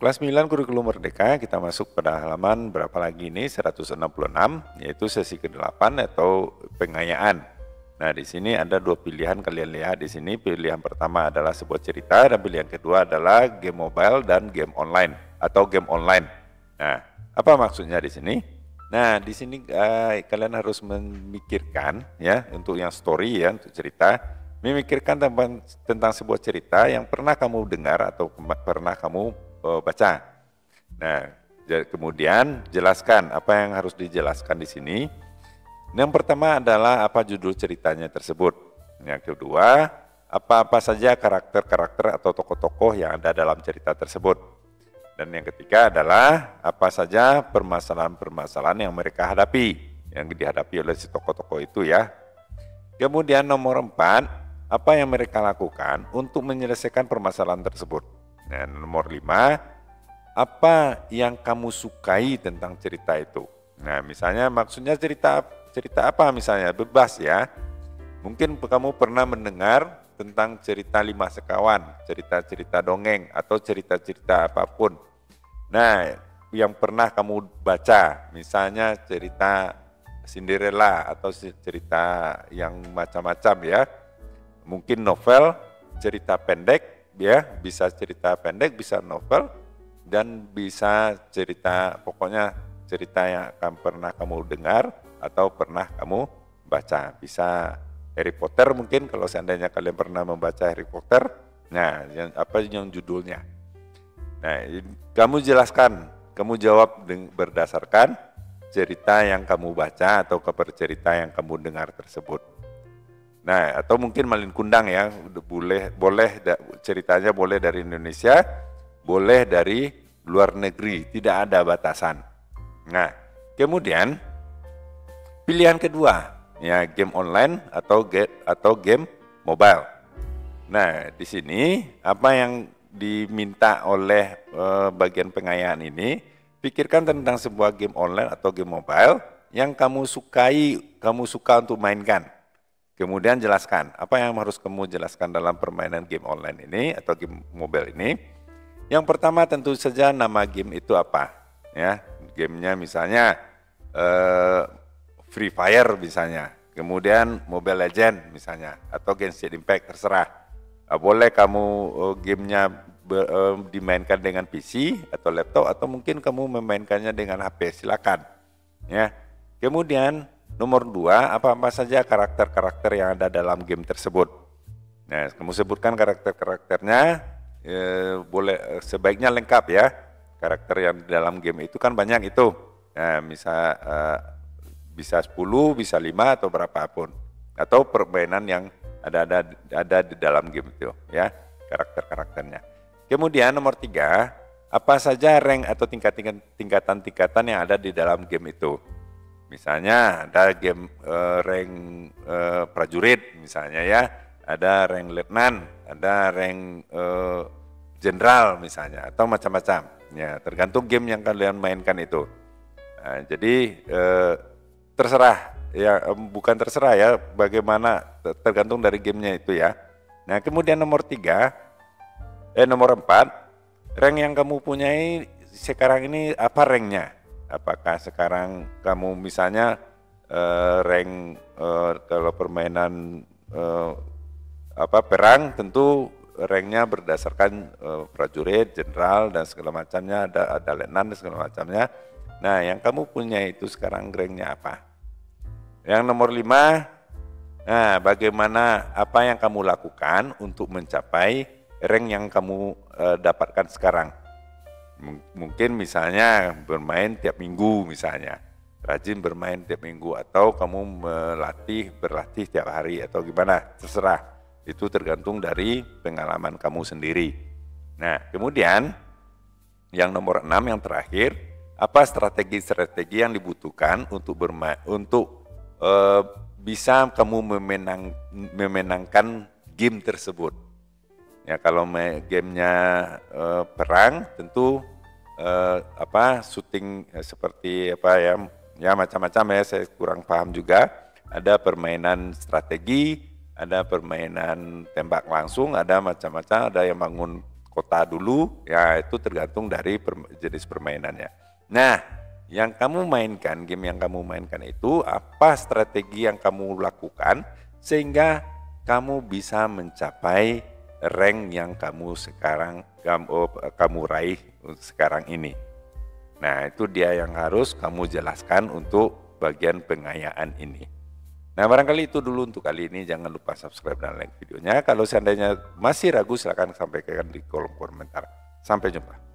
Kelas 9 kurikulum Merdeka, kita masuk pada halaman berapa lagi ini, 166, yaitu sesi ke-8 atau pengayaan. Nah, di sini ada dua pilihan, kalian lihat di sini. Pilihan pertama adalah sebuah cerita dan pilihan kedua adalah game mobile dan game online atau game online. Nah, apa maksudnya di sini? Nah, di sini kalian harus memikirkan ya, untuk yang story ya, untuk cerita, memikirkan tentang sebuah cerita yang pernah kamu dengar atau pernah kamu baca. Nah, kemudian jelaskan apa yang harus dijelaskan di sini. Yang pertama adalah apa judul ceritanya tersebut. Yang kedua, apa-apa saja karakter-karakter atau tokoh-tokoh yang ada dalam cerita tersebut. Dan yang ketiga adalah apa saja permasalahan-permasalahan yang mereka hadapi, yang dihadapi oleh si tokoh-tokoh itu ya. Kemudian nomor 4, apa yang mereka lakukan untuk menyelesaikan permasalahan tersebut. Nah, nomor 5, apa yang kamu sukai tentang cerita itu? Nah, misalnya maksudnya cerita apa misalnya, bebas ya. Mungkin kamu pernah mendengar tentang cerita 5 sekawan, cerita-cerita dongeng atau cerita-cerita apapun. Nah, yang pernah kamu baca, misalnya cerita Cinderella atau cerita yang macam-macam ya. Mungkin novel, cerita pendek, ya, bisa cerita pendek, bisa novel, dan bisa cerita, pokoknya cerita yang pernah kamu dengar atau pernah kamu baca. Bisa Harry Potter mungkin, kalau seandainya kalian pernah membaca Harry Potter. Nah, yang, apa yang judulnya. Nah, kamu jelaskan, kamu jawab berdasarkan cerita yang kamu baca atau cerita yang kamu dengar tersebut. Nah, atau mungkin malin kundang ya, boleh ceritanya boleh dari Indonesia, boleh dari luar negeri, tidak ada batasan. Nah, kemudian pilihan kedua ya, game online atau game mobile. Nah, di sini apa yang diminta oleh bagian pengayaan ini, pikirkan tentang sebuah game online atau game mobile yang kamu sukai, kamu suka untuk mainkan. Kemudian jelaskan apa yang harus kamu jelaskan dalam permainan game online ini atau game mobile ini. Yang pertama tentu saja nama game itu apa ya, gamenya misalnya Free Fire misalnya, kemudian Mobile Legends misalnya atau Genshin Impact, terserah. Boleh kamu gamenya dimainkan dengan PC atau laptop atau mungkin kamu memainkannya dengan HP, silakan ya. Kemudian nomor 2, apa-apa saja karakter-karakter yang ada dalam game tersebut. Nah, kamu sebutkan karakter-karakternya, boleh sebaiknya lengkap ya. Karakter yang dalam game itu kan banyak itu. Nah, bisa 10, bisa 5 atau berapapun. Atau permainan yang ada di dalam game itu ya, karakter-karakternya. Kemudian nomor 3, apa saja rank atau tingkatan-tingkatan yang ada di dalam game itu. Misalnya ada game rank prajurit misalnya ya, ada rank letnan, ada rank jenderal misalnya atau macam-macam. Ya, tergantung game yang kalian mainkan itu. Nah, jadi terserah ya, bukan terserah ya, bagaimana tergantung dari gamenya itu ya. Nah, kemudian nomor 4, rank yang kamu punyai sekarang ini apa ranknya? Apakah sekarang kamu misalnya rank kalau permainan perang tentu ranknya berdasarkan prajurit, jenderal dan segala macamnya, ada letnan dan segala macamnya. Nah, yang kamu punya itu sekarang ranknya apa? Yang nomor 5, nah bagaimana apa yang kamu lakukan untuk mencapai rank yang kamu dapatkan sekarang? Mungkin misalnya bermain tiap minggu misalnya, rajin bermain tiap minggu, atau kamu berlatih tiap hari atau gimana, terserah. Itu tergantung dari pengalaman kamu sendiri. Nah, kemudian yang nomor 6 yang terakhir, apa strategi-strategi yang dibutuhkan untuk bisa kamu memenangkan game tersebut. Ya, kalau gamenya perang tentu shooting seperti ya macam-macam ya, saya kurang paham juga. Ada permainan strategi, ada permainan tembak langsung, ada macam-macam, ada yang bangun kota dulu, ya itu tergantung dari jenis permainannya. Nah, yang kamu mainkan, game yang kamu mainkan itu apa strategi yang kamu lakukan sehingga kamu bisa mencapai rank yang kamu sekarang kamu raih sekarang ini. Nah, itu dia yang harus kamu jelaskan untuk bagian pengayaan ini. Nah, barangkali itu dulu untuk kali ini. Jangan lupa subscribe dan like videonya. Kalau seandainya masih ragu, silahkan sampaikan di kolom komentar. Sampai jumpa.